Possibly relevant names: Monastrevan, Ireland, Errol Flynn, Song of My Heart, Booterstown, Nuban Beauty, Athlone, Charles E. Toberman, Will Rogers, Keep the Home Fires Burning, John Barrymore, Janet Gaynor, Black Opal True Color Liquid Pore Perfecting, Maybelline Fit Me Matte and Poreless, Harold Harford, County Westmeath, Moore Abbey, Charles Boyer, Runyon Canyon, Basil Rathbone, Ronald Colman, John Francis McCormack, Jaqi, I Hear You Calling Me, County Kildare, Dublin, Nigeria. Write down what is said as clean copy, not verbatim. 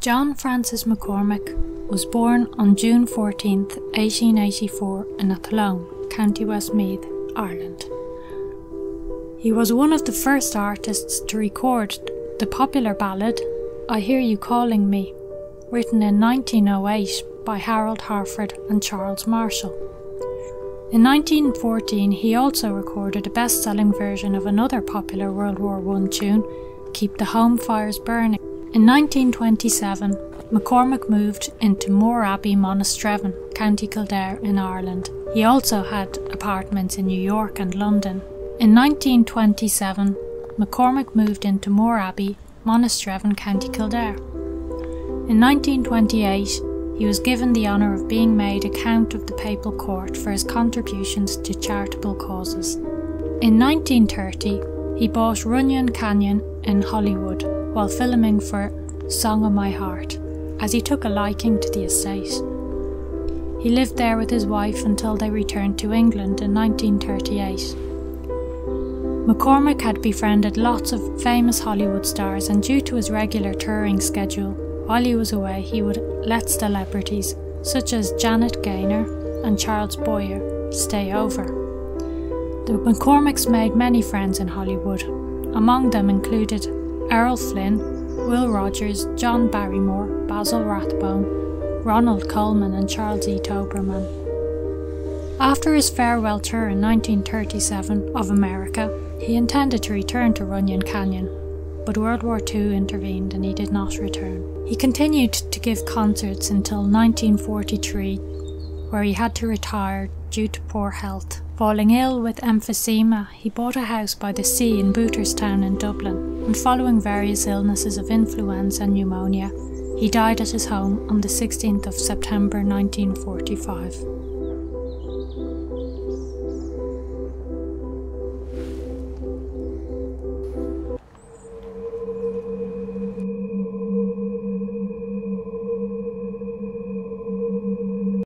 John Francis McCormack was born on June 14, 1884 in Athlone, County Westmeath, Ireland. He was one of the first artists to record the popular ballad, I Hear You Calling Me, written in 1908 by Harold Harford and Charles Marshall. In 1914 he also recorded a best-selling version of another popular World War I tune, Keep the Home Fires Burning. In 1927, McCormack moved into Moore Abbey, Monastrevan, County Kildare in Ireland. He also had apartments in New York and London. In 1927, McCormack moved into Moore Abbey, Monastrevan, County Kildare. In 1928, he was given the honour of being made a Count of the Papal Court for his contributions to charitable causes. In 1930, he bought Runyon Canyon in Hollywood, while filming for Song of My Heart, as he took a liking to the estate. He lived there with his wife until they returned to England in 1938. McCormack had befriended lots of famous Hollywood stars, and due to his regular touring schedule, while he was away he would let celebrities such as Janet Gaynor and Charles Boyer stay over. The McCormacks made many friends in Hollywood. Among them included Errol Flynn, Will Rogers, John Barrymore, Basil Rathbone, Ronald Colman and Charles E. Toberman. After his farewell tour in 1937 of America, he intended to return to Runyon Canyon, but World War II intervened and he did not return. He continued to give concerts until 1943, where he had to retire due to poor health. Falling ill with emphysema, he bought a house by the sea in Booterstown in Dublin. And following various illnesses of influenza and pneumonia, he died at his home on the 16th of September 1945.